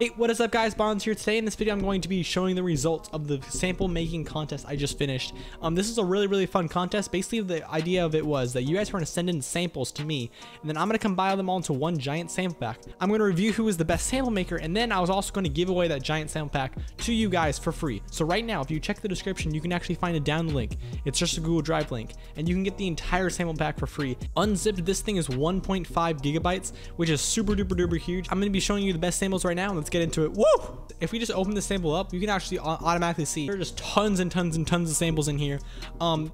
Hey, what is up guys, Bonds here. Today in this video I'm going to be showing the results of the sample making contest I just finished. This is a really fun contest. Basically the idea of it was that you guys were going to send in samples to me, and then I'm going to compile them all into one giant sample pack. I'm going to review who was the best sample maker, and then I was also going to give away that giant sample pack to you guys for free. So right now if you check the description you can actually find a download link. It's just a Google Drive link, and you can get the entire sample pack for free. Unzipped, this thing is 1.5 gigabytes, which is super duper duper huge. I'm going to be showing you the best samples right now. Let's get into it. Woo! If we just open the sample up, you can actually automatically see there are just tons and tons and tons of samples in here.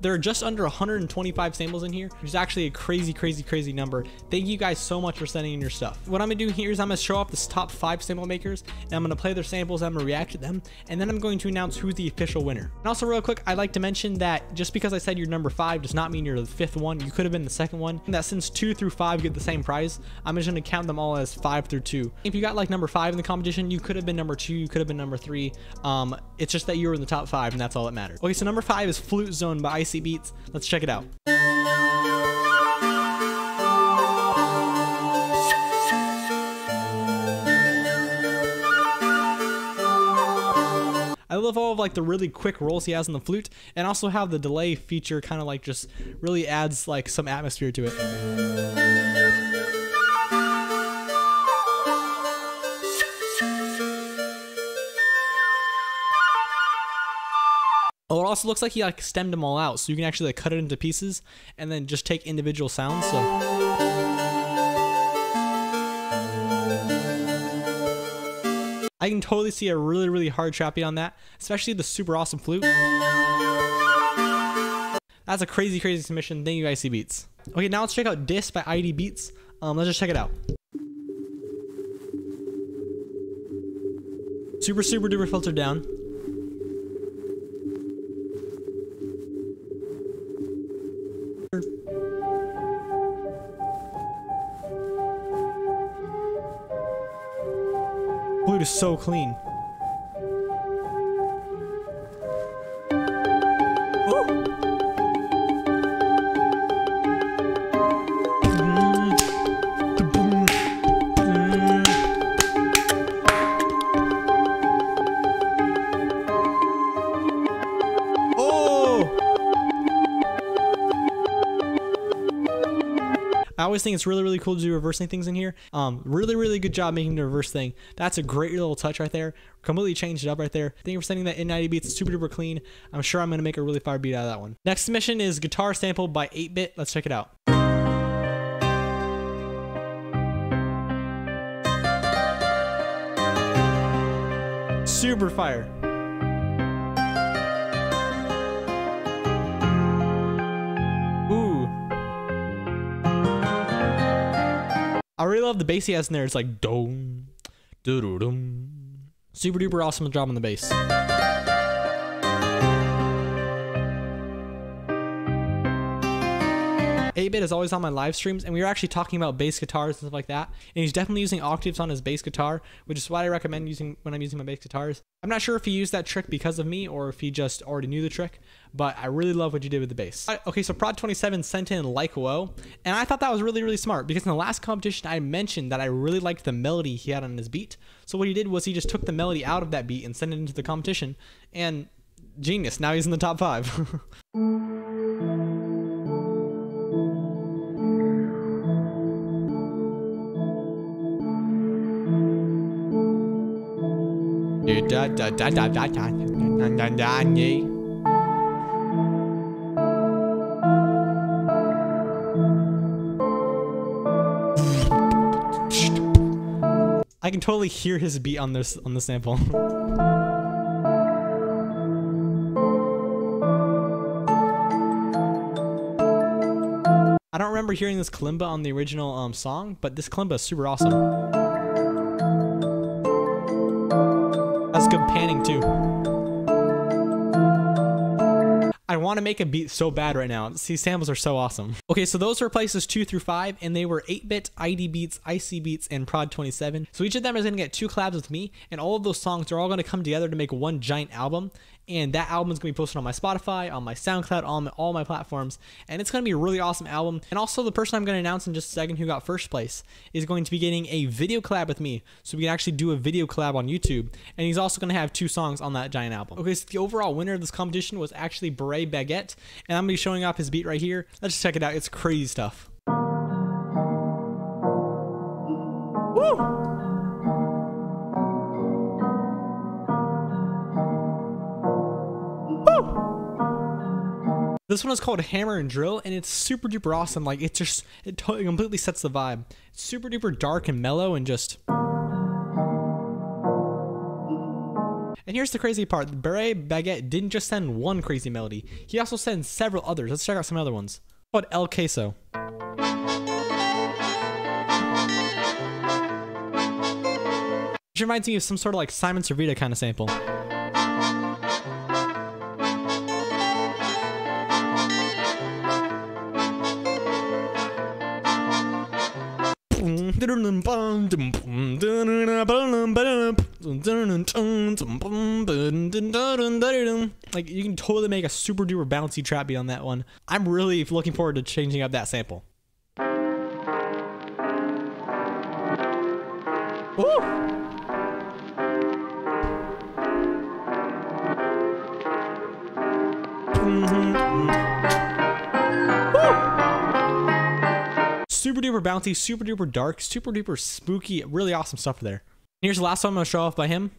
There are just under 125 samples in here, which is actually a crazy number. Thank you guys so much for sending in your stuff. What I'm gonna do here is I'm gonna show off this top 5 sample makers, and I'm gonna play their samples, I'm gonna react to them, and then I'm going to announce who's the official winner. And also real quick, I'd like to mention that just because I said you're number 5 does not mean you're the 5th one. You could have been the 2nd one, and that since 2 through 5 get the same prize, I'm just gonna count them all as 5 through 2. If you got like number 5 in the competition, you could have been number 2, you could have been number 3. It's just that you were in the top 5, and that's all that matters. Okay, so number 5 is Flute Zone by Icy Beats. Let's check it out. I love all of like the really quick rolls he has on the flute, and also how the delay feature kind of like just really adds like some atmosphere to it. Oh, it also looks like he like stemmed them all out, so you can actually like cut it into pieces and then just take individual sounds. So I can totally see a really hard trap beat on that, especially the super awesome flute. That's a crazy submission. Thank you, Icy Beats. Okay, now let's check out Dis by ID Beats. Let's just check it out. Super duper filtered down. Flute is so clean. I always think it's really cool to do reversing things in here. Really good job making the reverse thing. That's a great little touch right there. Completely changed it up right there. Thank you for sending that in, ID Beats. Super duper clean. I'm sure I'm gonna make a really fire beat out of that one. Next submission is Guitar Sample by 8-bit. Let's check it out. Super fire. I really love the bass he has in there. It's like dom, doo-doo-dum. Super duper awesome job on the bass. Bit is always on my live streams, and we were actually talking about bass guitars and stuff like that, and he's definitely using octaves on his bass guitar, which is why I recommend using when I'm using my bass guitars. I'm not sure if he used that trick because of me or if he just already knew the trick, but I really love what you did with the bass. Okay, so Prod.27 sent in Like Woe, and I thought that was really smart, because in the last competition I mentioned that I really liked the melody he had on his beat. So what he did was he just took the melody out of that beat and sent it into the competition, and genius, now he's in the top 5. I can totally hear his beat on this on the sample. I don't remember hearing this kalimba on the original song, but this kalimba is super awesome. That's good panning too. I want to make a beat so bad right now. These samples are so awesome. Okay, so those were places 2 through 5, and they were 8-bit, ID Beats, Icy Beats, and Prod.27. So each of them is going to get 2 collabs with me, and all of those songs are all going to come together to make one giant album. And that album is going to be posted on my Spotify, on my SoundCloud, on all my platforms. And it's going to be a really awesome album. And also, the person I'm going to announce in just a second who got first place is going to be getting a video collab with me. So we can actually do a video collab on YouTube. And he's also going to have 2 songs on that giant album. Okay, so the overall winner of this competition was actually Beret Baguette. And I'm going to be showing off his beat right here. Let's just check it out. It's crazy stuff. Woo! This one is called Hammer and Drill, and it's super duper awesome. Like, it's just, it totally completely sets the vibe. It's super duper dark and mellow and just... And here's the crazy part. Beret Baguette didn't just send one crazy melody. He also sends several others. Let's check out some other ones. It's called El Queso. Which reminds me of some sort of like Simon Servita kind of sample. Like, you can totally make a super duper bouncy trap beat on that one. I'm really looking forward to changing up that sample. Woo! Super duper bouncy, super duper dark, super duper spooky, really awesome stuff there. Here's the last one I'm gonna show off by him.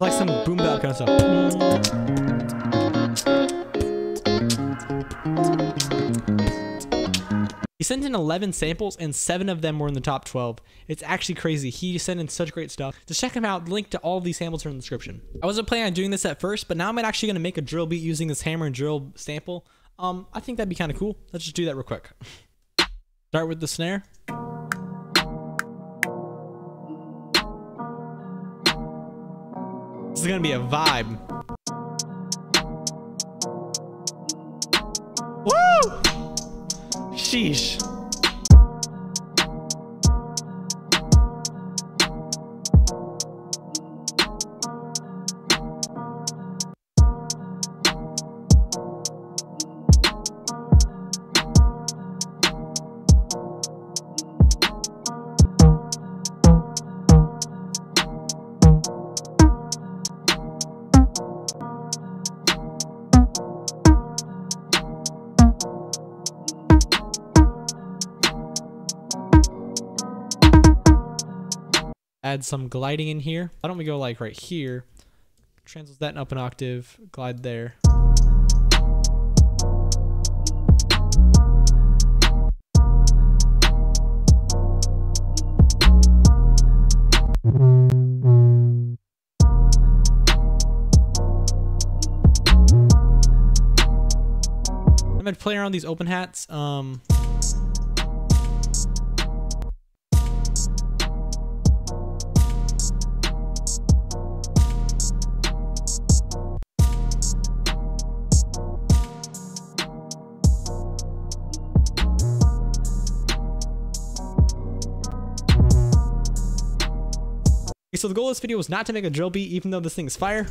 Like some boom bap kind of stuff. He sent in 11 samples and 7 of them were in the top 12. It's actually crazy. He sent in such great stuff. Just check him out. Link to all of these samples are in the description. I wasn't planning on doing this at first, but now I'm actually going to make a drill beat using this hammer and drill sample. I think that'd be kind of cool. Let's just do that real quick. Start with the snare. This is gonna be a vibe. Woo! Sheesh. Add some gliding in here. Why don't we go like right here, translate that up an octave, glide there. I'm gonna play around these open hats. So the goal of this video was not to make a drill beat, even though this thing is fire.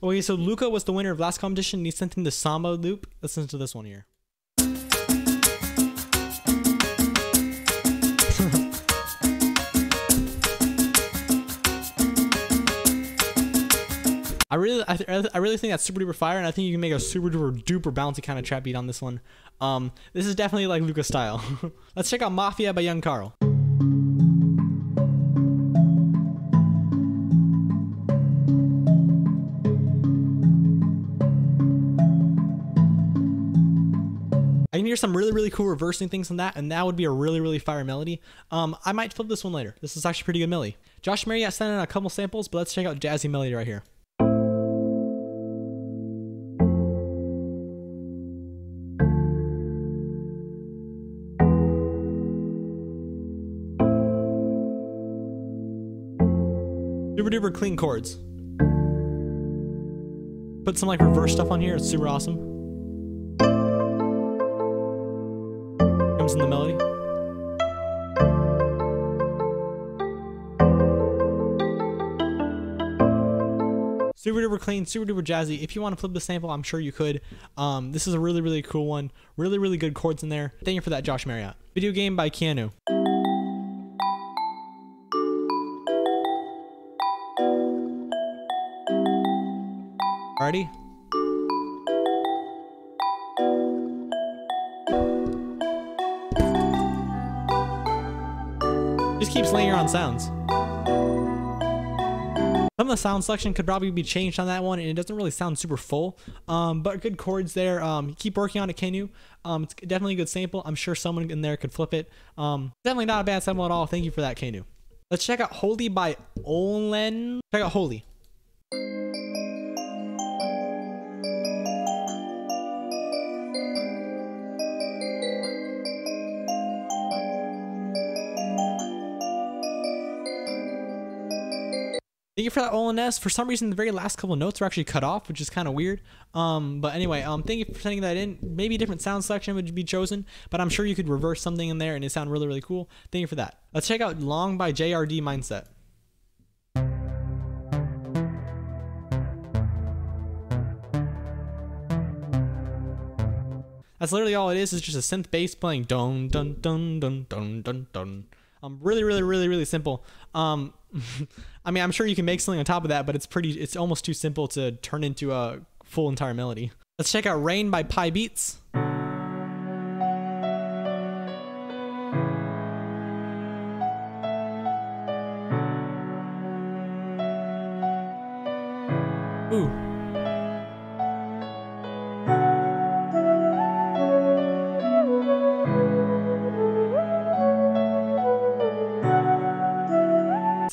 Okay, so Luca was the winner of last competition. He sent in the Samba loop. Listen to this one here. I really think that's super duper fire, and I think you can make a super duper bouncy kind of trap beat on this one. This is definitely like Luca style. Let's check out Mafia by Young Karl. I can hear some really cool reversing things on that, and that would be a really fire melody. I might flip this one later. This is actually pretty good melody. Josh Marriott sent in a couple samples, but let's check out Jazzy Melody right here. Super duper clean chords. Put some like reverse stuff on here. It's super awesome. Comes in the melody. Super duper clean, super duper jazzy. If you want to flip the sample, I'm sure you could. This is a really, really cool one. Really, really good chords in there. Thank you for that, Josh Marriott. Video Game by Keanu. Alrighty. Just keeps layering on sounds. Some of the sound selection could probably be changed on that one, and it doesn't really sound super full, but good chords there. Keep working on it, can you? It's definitely a good sample. I'm sure someone in there could flip it. Definitely not a bad sample at all. Thank you for that, Keanu. Let's check out Holy by Olen. Check out Holy. Thank you for that, Olen. For some reason, the very last couple of notes were actually cut off, which is kind of weird. But anyway, thank you for sending that in. Maybe a different sound selection would be chosen, but I'm sure you could reverse something in there and it sound really, really cool. Thank you for that. Let's check out Long by JRD Mindset. That's literally all it is. It's just a synth bass playing dun dun dun dun dun dun dun. Really, really, really, really simple. I mean, I'm sure you can make something on top of that, but it's almost too simple to turn into a full entire melody. Let's check out Rain by Pi Beats. Ooh.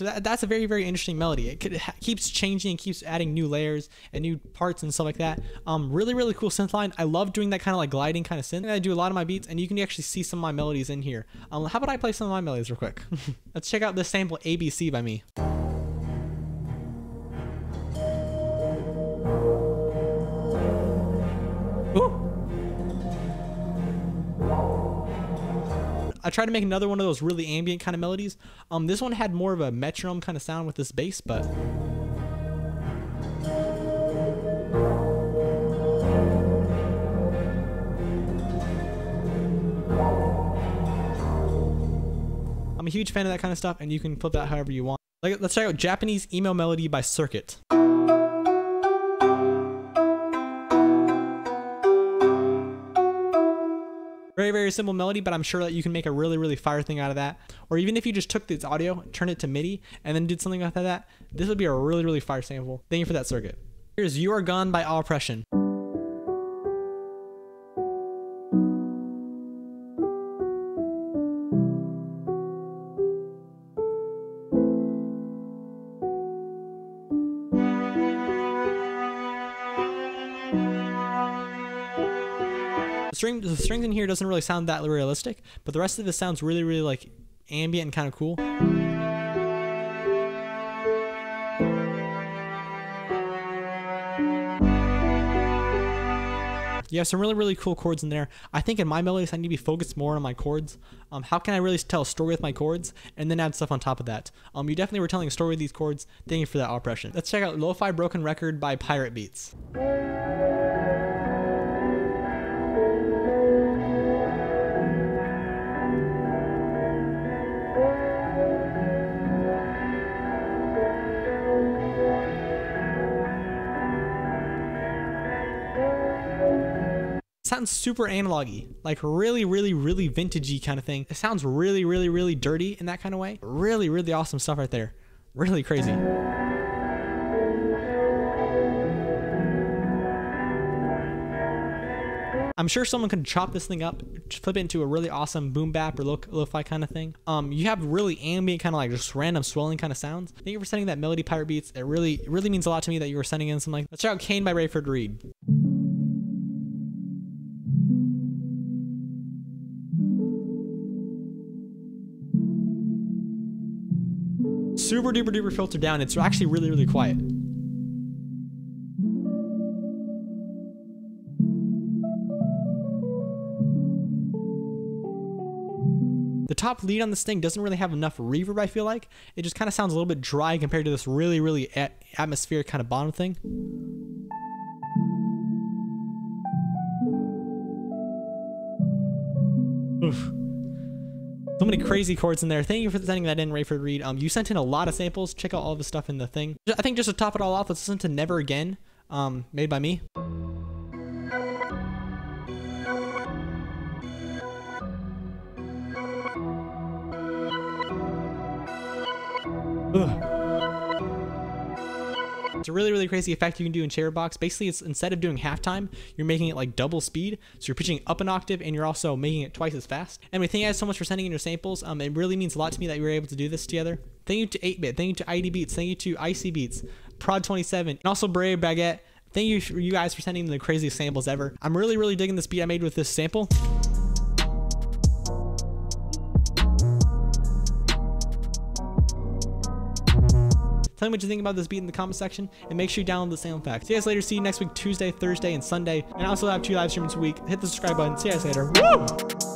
That's a very, very interesting melody. It keeps changing and keeps adding new layers and new parts and stuff like that. Really, really cool synth line. I love doing that kind of like gliding kind of synth. I do a lot of my beats, and you can actually see some of my melodies in here. How about I play some of my melodies real quick? Let's check out this sample ABC by me. I tried to make another one of those really ambient kind of melodies. This one had more of a metronome kind of sound with this bass, but I'm a huge fan of that kind of stuff, and you can flip that however you want. Like, let's check out Japanese Emo Melody by Cirkit. Very, very simple melody, but I'm sure that you can make a really, really fire thing out of that. Or even if you just took this audio, turned it to MIDI, and then did something like that, this would be a really, really fire sample. Thank you for that, Cirkit. Here's You Are Gone by Awepression. The strings in here doesn't really sound that realistic, but the rest of this sounds really, really like ambient and kind of cool. You have some really, really cool chords in there. I think in my melodies, I need to be focused more on my chords. How can I really tell a story with my chords and then add stuff on top of that? You definitely were telling a story with these chords. Thank you for that, Awepression. Let's check out Lo-Fi Broken Record by Pirate Beats. Sounds super analog-y, like really, really, really vintage-y kind of thing. It sounds really, really, really dirty in that kind of way. Really, really awesome stuff right there. Really crazy. I'm sure someone could chop this thing up, flip it into a really awesome boom bap or lo-fi kind of thing. You have really ambient kind of like just random swelling kind of sounds. Thank you for sending that melody, Pirate Beats. It really, really means a lot to me that you were sending in something like that. Let's check out Kane by Rayford Reed. Super duper filtered down. It's actually really, really quiet. top lead on this thing doesn't really have enough reverb, I feel like. It just kind of sounds a little bit dry compared to this really, really atmospheric kind of bottom thing. Oof. So many crazy chords in there. Thank you for sending that in, Rayford Reed. You sent in a lot of samples. Check out all the stuff in the thing. I think just to top it all off, let's listen to Never Again, made by me. Ugh. It's a really, really crazy effect you can do in Chatterbox. Basically, it's instead of doing halftime, you're making it like double speed. So you're pitching up an octave and you're also making it twice as fast. Anyway, thank you guys so much for sending in your samples. It really means a lot to me that we were able to do this together. Thank you to 8-bit. Thank you to ID Beats. Thank you to Icy Beats, Prod.27, and also Beret Baguette. Thank you, you guys, for sending the craziest samples ever. I'm really, really digging this beat I made with this sample. Tell me what you think about this beat in the comment section, and make sure you download the sound facts. See you guys later. See you next week, Tuesday, Thursday, and Sunday. And I also have 2 live streams a week. Hit the subscribe button. See you guys later. Woo!